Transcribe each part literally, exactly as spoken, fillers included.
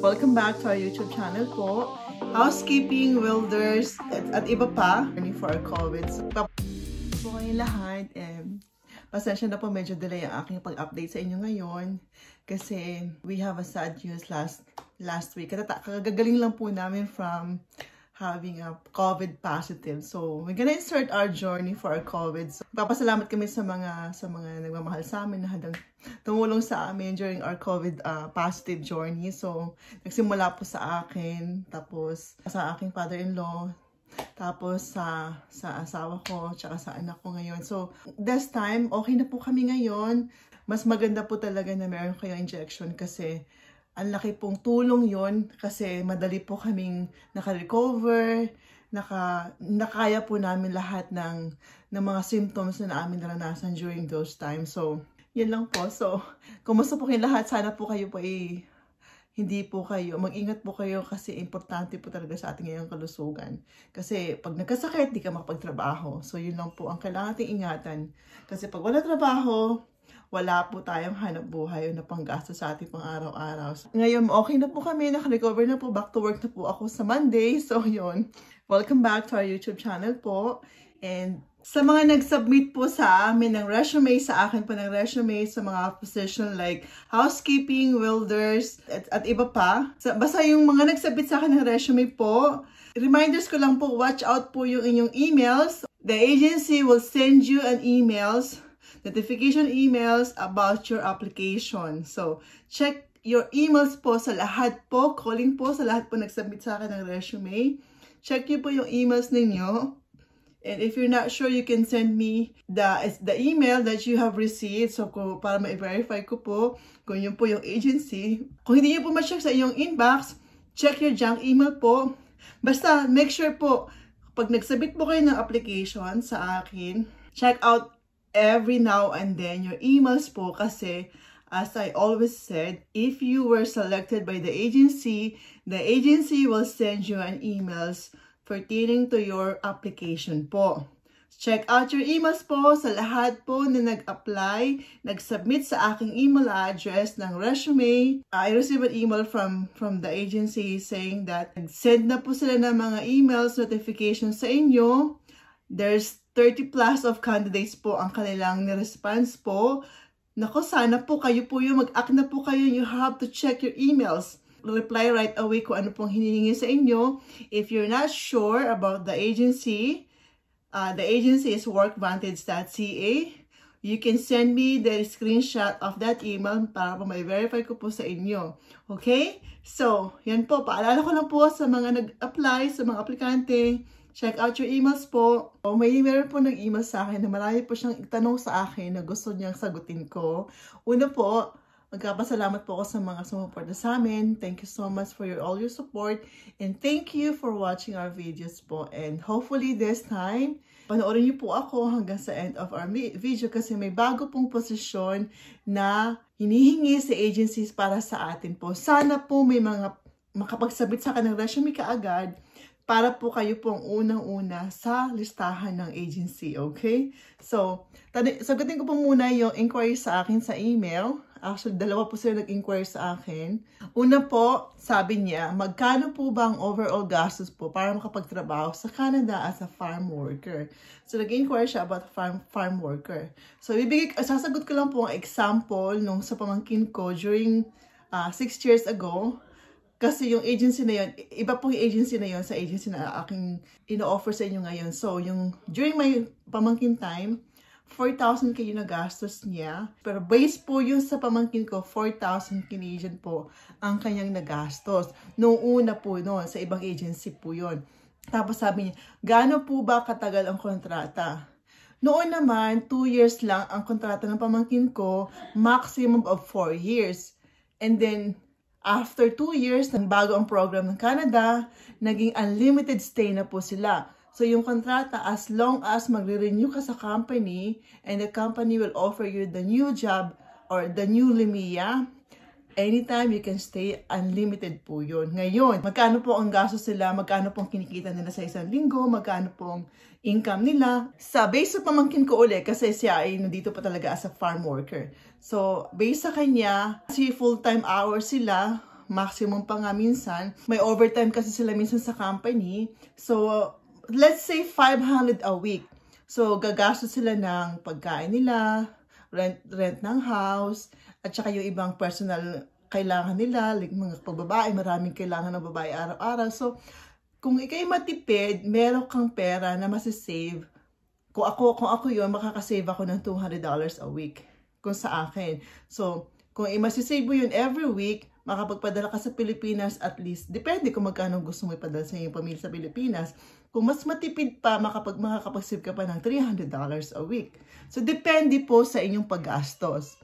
Welcome back to our YouTube channel po. Housekeeping, welders, at, at iba pa. Learning for our COVID. So, po kayong lahat. Um, pasensya na po, medyo delay ang aking pag-update sa inyo ngayon. Kasi we have a sad news last last week. Kagagaling lang po namin from having a COVID positive. So, we're gonna insert our journey for our COVID. So, papasalamat kami sa mga sa mga nagmamahal sa amin na hadang tumulong sa amin during our COVID uh, positive journey. So, nagsimula po sa akin, tapos sa aking father-in-law, tapos sa sa asawa ko, tsaka sa anak ko ngayon. So, this time, okay na po kami ngayon. Mas maganda po talaga na meron kayong injection kasi ang laki pong tulong yon kasi madali po kaming naka-recover, naka, nakaya po namin lahat ng, ng mga symptoms na namin naranasan during those times. So, yan lang po. So, kumusta po kayong lahat? Sana po kayo po eh, hindi po kayo, mag-ingat po kayo kasi importante po talaga sa ating ngayong kalusugan. Kasi pag nagkasakit, di ka makapagtrabaho. So, yun lang po ang kailangan nating ingatan. Kasi pag wala trabaho, wala po tayong hanap buhay o napanggasta sa ating pang-araw-araw. So, ngayon, okay na po kami. Nakarecover na po. Back to work na po ako sa Monday. So, yun. Welcome back to our YouTube channel po. And sa mga nag-submit po sa amin ng resume, sa akin po ng resume, sa mga position like housekeeping, welders, at, at iba pa. Sa, basta yung mga nag-submit sa akin ng resume po, reminders ko lang po, watch out po yung inyong emails. The agency will send you an emails. Notification emails about your application. So, check your emails po sa lahat po, calling po sa lahat po nagsubmit sa akin ng resume. Check niyo po yung emails ninyo. And if you're not sure, you can send me the, the email that you have received. So, ko, para ma-verify ko po kung yun po yung agency. Kung hindi niyo po ma-check sa iyong inbox, check your junk email po. Basta, make sure po, pag nagsubmit po kayo ng application sa akin, check out every now and then your emails po kasi as I always said, if you were selected by the agency, the agency will send you an emails pertaining to your application po. Check out your emails po sa lahat po na nag-apply, nag-submit sa aking email address ng resume. I received an email from from the agency saying that send na po sila ng mga emails, notifications sa inyo. There's thirty plus of candidates po ang kanilang response po. Naku, sana po kayo po yung mag-act na po kayo. You have to check your emails. Reply right away kung ano pong hinihingi sa inyo. If you're not sure about the agency, uh, the agency is workvantage dot c a. You can send me the screenshot of that email para po ma-verify ko po sa inyo. Okay? So, yan po. Paalala ko lang po sa mga nag-apply, sa mga aplikante. Check out your emails po. O, may meron po nag-email sa akin na marami po siyang itanong sa akin na gusto niyang sagutin ko. Una po, magkapasalamat po ako sa mga sumuporta sa amin. Thank you so much for your, all your support. And thank you for watching our videos po. And hopefully this time, panoorin niyo po ako hanggang sa end of our video kasi may bago pong posisyon na hinihingi sa agencies para sa atin po. Sana po may mga makapagsabit sa akin ng resume kaagad para po kayo pong unang-una sa listahan ng agency, okay? So, sagutin ko po muna yung inquiry sa akin sa email. Actually, dalawa po sila nag-inquire sa akin. Una po, sabi niya, magkano po ba ang overall gastos po para makapagtrabaho sa Canada as a farm worker? So, nag-inquire siya about farm farm worker. So, ibibigay, sasagot ko lang po ang example nung sa pamangkin ko during uh, six years ago. Kasi yung agency na yun, iba pong agency na yun sa agency na aking ino-offer sa inyo ngayon. So, yung during my pamangkin time, four thousand kayo na gastos niya. Pero based po yun sa pamangkin ko, four thousand Canadian po ang kanyang nagastos. Noong una po noon, sa ibang agency po yun. Tapos sabi niya, gaano po ba katagal ang kontrata? Noon naman, two years lang ang kontrata ng pamangkin ko, maximum of four years. And then, after two years, nang bago ang program ng Canada, naging unlimited stay na po sila. So, yung kontrata, as long as magre-renew ka sa company, and the company will offer you the new job or the new LEMIA, anytime you can stay, unlimited po yun. Ngayon, magkano po ang gastos nila, magkano pong kinikita nila sa isang linggo, magkano pong income nila. Sa base sa pamangkin ko ulit, kasi siya ay nandito pa talaga as a farm worker. So, based sa kanya, si full-time hours sila, maximum pa nga minsan. May overtime kasi sila minsan sa company. So, uh, let's say five hundred a week. So, gagastos sila ng pagkain nila, rent, rent ng house, at saka yung ibang personal kailangan nila, like mga pagbabae, maraming kailangan ng babae araw-araw. So, kung ikay matipid, meron kang pera na masisave. Kung ako, kung ako yun, makakasave ako ng two hundred dollars a week. Kung sa akin. So, kung i-masisave mo yun every week, makapagpadala ka sa Pilipinas at least. Depende kung magkano gusto mo ipadala sa iyong pamilya sa Pilipinas. Kung mas matipid pa, makapag, makakapag-save ka pa ng three hundred dollars a week. So, depende po sa inyong paggastos.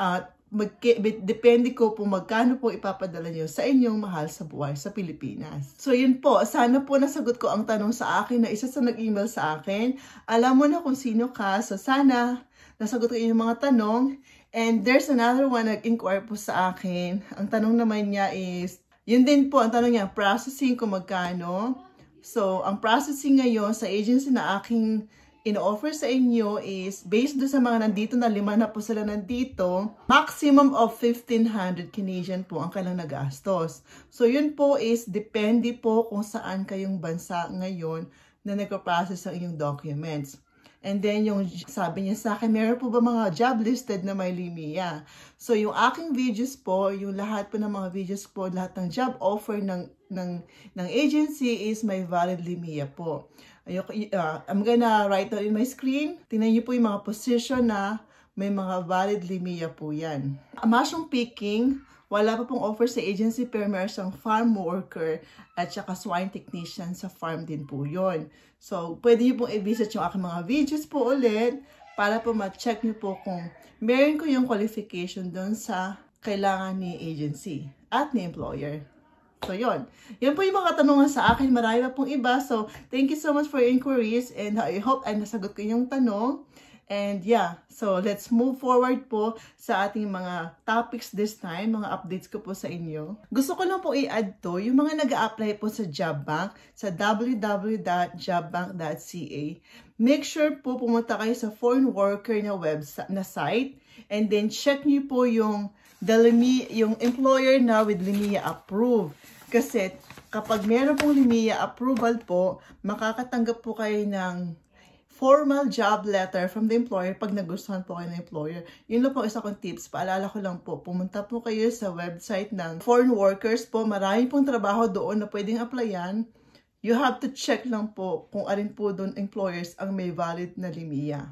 At magke, depende ko po magkano po ipapadala nyo sa inyong mahal sa buhay sa Pilipinas. So yun po, sana po nasagot ko ang tanong sa akin na isa sa nag-email sa akin. Alam mo na kung sino ka, so sana nasagot ko yung mga tanong. And there's another one nag-inquire po sa akin. Ang tanong naman niya is, yun din po ang tanong niya, processing kung magkano. So ang processing ngayon sa agency na aking in-offer sa inyo is, based do sa mga nandito na, lima na po sila nandito, maximum of fifteen hundred Canadian po ang kailang nagastos. So, yun po is, depende po kung saan kayong bansa ngayon na nagpa-process ang inyong documents. And then, yung sabi niya sa akin, meron po ba mga job listed na may limiya? So, yung aking videos po, yung lahat po ng mga videos po, lahat ng job offer ng, ng, ng agency is may valid limiya po. I'm gonna write down in my screen. Tingnan niyo po yung mga position na may mga valid limiya po yan. Mushroom picking, wala pa pong offer sa agency pero meron siyang farm worker at saka swine technician sa farm din po yun. So, pwede niyo pong i-visit yung aking mga videos po ulit para po ma-check niyo po kung meron ko yung qualification doon sa kailangan ni agency at ni employer. So, yun. Yan po yung mga katanungan sa akin. Marami pa pong iba. So, thank you so much for your inquiries and I hope ay nasagot ko yung tanong. And yeah, so let's move forward po sa ating mga topics this time, mga updates ko po sa inyo. Gusto ko lang po i-add to, yung mga nag-a-apply po sa Job Bank, sa w w w dot job bank dot c a. Make sure po pumunta kayo sa foreign worker na website, na site, and then check niyo po yung the L M I A, yung employer na with L M I A approved. Kasi kapag meron pong L M I A approval po, makakatanggap po kayo ng formal job letter from the employer pag nagustuhan po kayo ng employer. Yun lang po isa kong tips. Paalala ko lang po, pumunta po kayo sa website ng foreign workers po. Marami pong trabaho doon na pwedeng applyan. You have to check lang po kung alin po doon employers ang may valid na L M I A.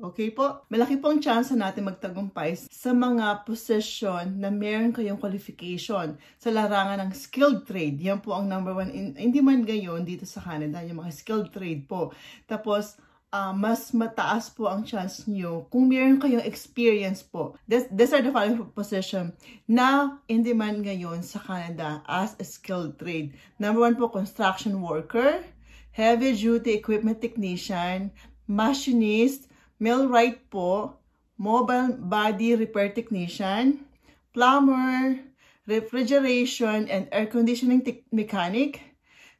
Okay po? Malaki po ang chance natin magtagumpay sa mga position na meron kayong qualification sa larangan ng skilled trade. Yan po ang number one in, in demand ngayon dito sa Canada, yung mga skilled trade po. Tapos, uh, mas mataas po ang chance nyo kung meron kayong experience po. This, these are the following position na in demand ngayon sa Canada as a skilled trade. Number one po, construction worker, heavy duty equipment technician, machinist, millwright po, mobile body repair technician, plumber, refrigeration, and air conditioning mechanic.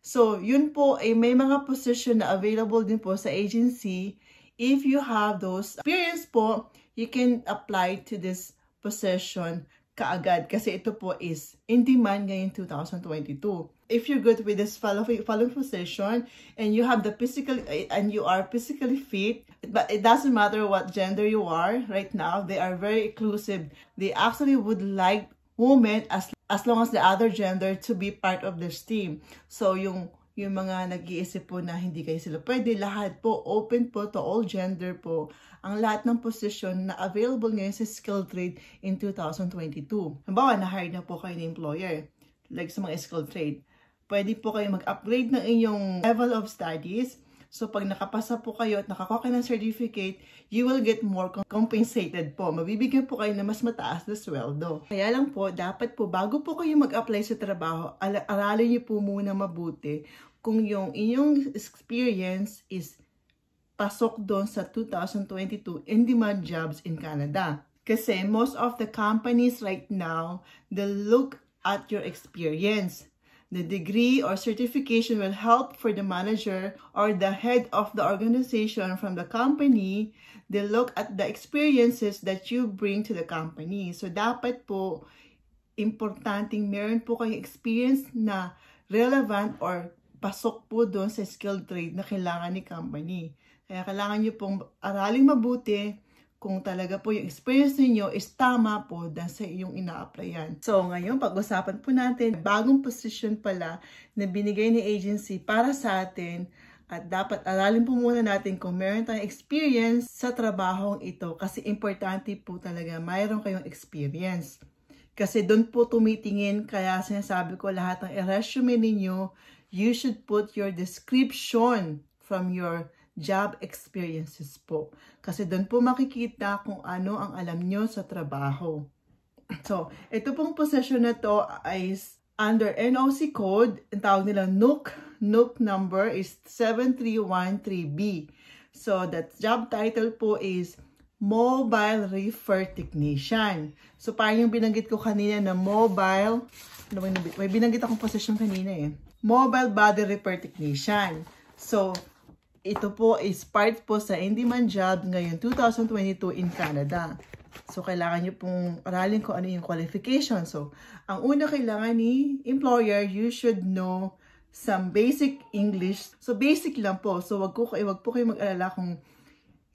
So, yun po, eh, may mga position na available din po sa agency. If you have those experience po, you can apply to this position kaagad. Kasi ito po is in demand ngayon two thousand twenty-two. If you're good with this following, following position and you have the physical and you are physically fit, but it doesn't matter what gender you are right now, they are very inclusive. They actually would like women as as long as the other gender to be part of this team. So yung yung mga nag-iisip po na hindi kayo sila pwede, lahat po open po to all gender po ang lahat ng position na available ngayon sa skilled trade in two thousand twenty-two. Halimbawa, na-hire na po kayo ng employer like sa mga skilled trade. Pwede po kayo mag-upgrade ng inyong level of studies. So, pag nakapasa po kayo at nakakuha kayo ng certificate, you will get more compensated po. Mabibigyan po kayo na mas mataas na sweldo. Kaya lang po, dapat po, bago po kayo mag-apply sa trabaho, aralin niyo po muna mabuti kung yung inyong experience is pasok doon sa two thousand twenty-two in-demand jobs in Canada. Kasi most of the companies right now, they look at your experience. The degree or certification will help for the manager or the head of the organization from the company. They look at the experiences that you bring to the company. So, dapat po, importanteng meron po kayong experience na relevant or pasok po doon sa skilled trade na kailangan ni company. Kaya kailangan nyo pong araling mabuti kung talaga po yung experience niyo is tama po dahil sa iyong ina-applyan. So ngayon pag-usapan po natin bagong position pala na binigay ni agency para sa atin at dapat aralin po muna natin kung meron tayong experience sa trabahong ito kasi importante po talaga mayroon kayong experience. Kasi doon po tumitingin kaya sinasabi ko lahat ng resume niyo you should put your description from your job experiences po. Kasi doon po makikita kung ano ang alam nyo sa trabaho. So, ito pong position na to ay under N O C code. Ang tawag nila N O C. N O C number is seven three one three B. So, that job title po is Mobile Reefer Technician. So, parang yung binanggit ko kanina na mobile. Ano ba yung, may binanggit akong position kanina eh. Mobile Body Repair Technician. So, ito po is part po sa in-demand job ngayon twenty twenty-two in Canada. So, kailangan nyo pong aralin kung ano yung qualification. So, ang una kailangan ni employer, you should know some basic English. So, basic lang po. So, wag, ko, wag po kayo mag-alala kung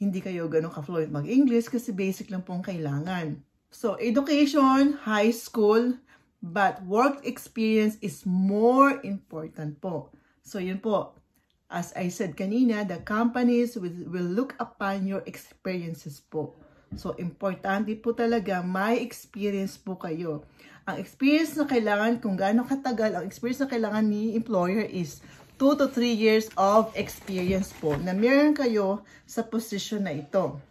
hindi kayo ganun ka-fluent mag-English kasi basic lang pong kailangan. So, education, high school, but work experience is more important po. So, yun po. As I said kanina, the companies will, will look upon your experiences po. So, importante po talaga, may experience po kayo. Ang experience na kailangan, kung gaano katagal, ang experience na kailangan ni employer is two to three years of experience po na meron kayo sa position na ito.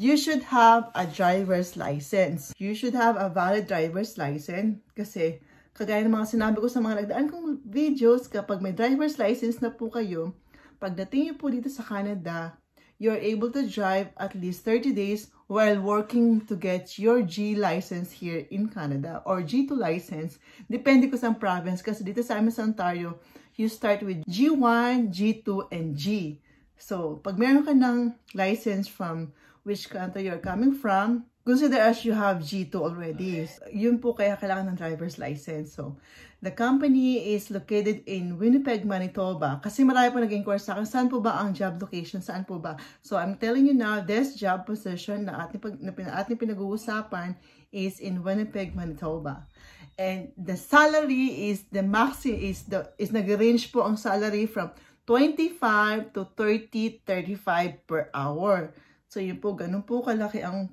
You should have a driver's license. You should have a valid driver's license kasi kagaya ng mga sinabi ko sa mga nagdaan kong videos, kapag may driver's license na po kayo, pagdating niyo po dito sa Canada, you're able to drive at least thirty days while working to get your G license here in Canada or G two license. Depende ko sa province kasi dito sa amin sa Ontario, you start with G one, G two, and G. So, pag meron ka ng license from which country you're coming from, consider as you have G two already. Yun po kaya kailangan ng driver's license. So, the company is located in Winnipeg, Manitoba. Kasi marami po nag-inquire sa akin, saan po ba ang job location? Saan po ba? So, I'm telling you now, this job position na ating, na ating pinag-uusapan is in Winnipeg, Manitoba. And the salary is, the max is, the, is nag-range po ang salary from twenty-five to thirty, thirty-five per hour. So, yun po, ganun po kalaki ang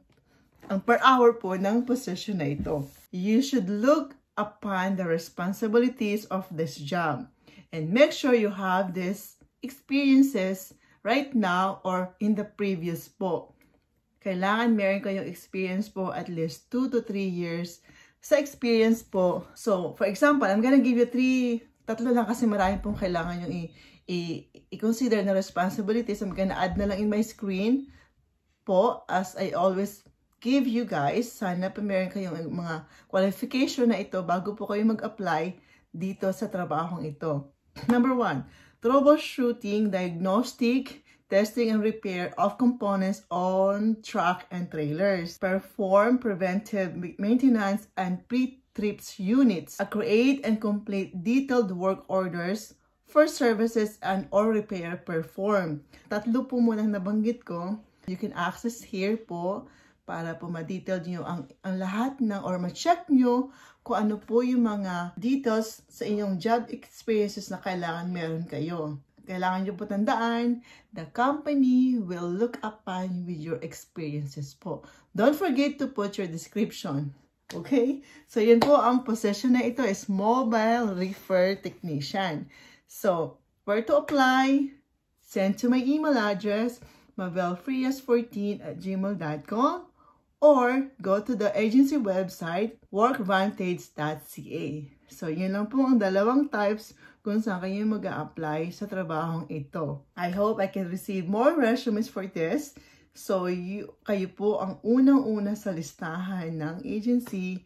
ang per hour po ng position na ito. You should look upon the responsibilities of this job and make sure you have these experiences right now or in the previous po. Kailangan meron kayong experience po at least two to three years sa experience po. So, for example, I'm gonna give you three, tatlo lang kasi marami pong kailangan yung i-consider na responsibilities. I'm gonna add na lang in my screen po as I always give you guys, sana pa meron kayong mga qualification na ito bago po kayo mag-apply dito sa trabahong ito. Number one, troubleshooting, diagnostic, testing and repair of components on truck and trailers. Perform preventive maintenance and pre-trips units. Create and complete detailed work orders for services and or repair performed. Tatlo po muna nabanggit ko. You can access here po para po ma-detail nyo ang, ang lahat ng or ma-check nyo kung ano po yung mga details sa inyong job experiences na kailangan meron kayo. Kailangan nyo po tandaan, the company will look upon with your experiences po. Don't forget to put your description. Okay? So, yun po ang position na ito is Mobile Reefer Technician. So, where to apply? Send to my email address, mavel frias fourteen at gmail dot com. Or go to the agency website, workvantage dot C A. So, yun lang po ang dalawang types kung saan kayo mag-a-apply sa trabahong ito. I hope I can receive more resumes for this. So, you, kayo po ang unang-una sa listahan ng agency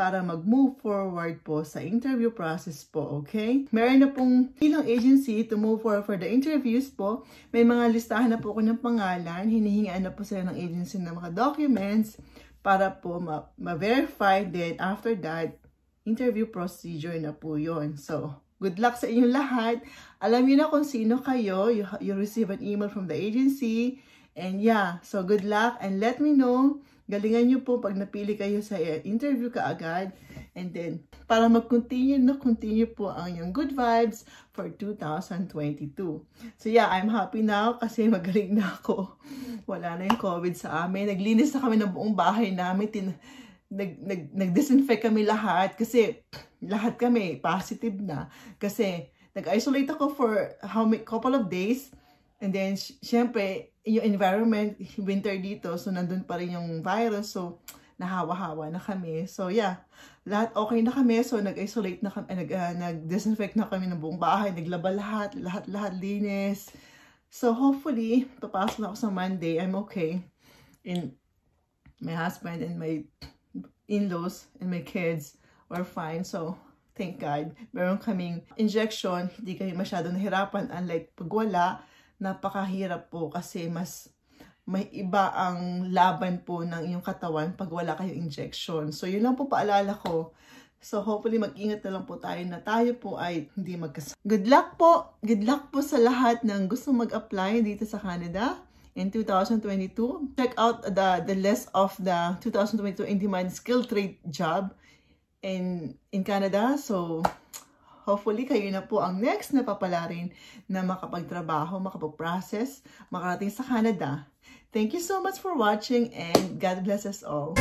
para mag-move forward po sa interview process po, okay? Meron na pong ilang agency to move forward for the interviews po. May mga listahan na po ko ng pangalan. Hinihingaan na po sila ng agency ng mga documents. para po ma- ma-verify. Then after that, interview procedure na po yun. So, good luck sa inyong lahat. Alam niyo na kung sino kayo. You, you receive an email from the agency. And yeah, so good luck. And let me know. Galingan niyo po pag napili kayo sa interview kaagad. And then, para mag-continue na continue po ang yung good vibes for two thousand twenty-two. So yeah, I'm happy now kasi magaling na ako. Wala na yung COVID sa amin. Naglinis na kami ng buong bahay namin. Tin nag, nag, nag-disinfect kami lahat kasi... Lahat kami, positive na. Kasi, nag-isolate ako for how many, couple of days. And then, syempre, yung environment, winter dito. So, nandun pa rin yung virus. So, nahawa-hawa na kami. So, yeah. Lahat okay na kami. So, nag-isolate na kami. Nag, uh, nag-disinfect na kami ng buong bahay. Naglaba lahat. Lahat-lahat linis. So, hopefully, papasok na ako sa Monday. I'm okay. And my husband and my in-laws and my kids we're fine. So, thank God. Meron kaming injection. Hindi kami masyado nahirapan. Unlike pag wala, napakahirap po kasi mas may iba ang laban po ng iyong katawan pag wala kayong injection. So, yun lang po paalala ko. So, hopefully, mag-ingat na lang po tayo na tayo po ay hindi magkasama. Good luck po! Good luck po sa lahat ng gusto mag-apply dito sa Canada in two thousand twenty-two. Check out the, the list of the two thousand twenty-two in-demand skill trade job in in Canada. So hopefully kayo na po ang next na papalarin na makapagtrabaho, makapag-process, makarating sa Canada. Thank you so much for watching and God bless us all.